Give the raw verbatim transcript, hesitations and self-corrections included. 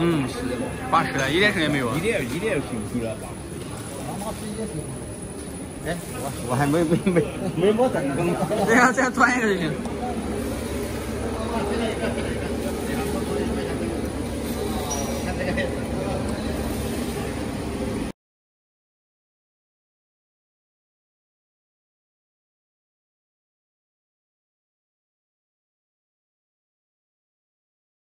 嗯，是八十了，一点声也没有啊！一点一点听不出来吧？哎，我我还没没没没没等。这样这样断一个就行。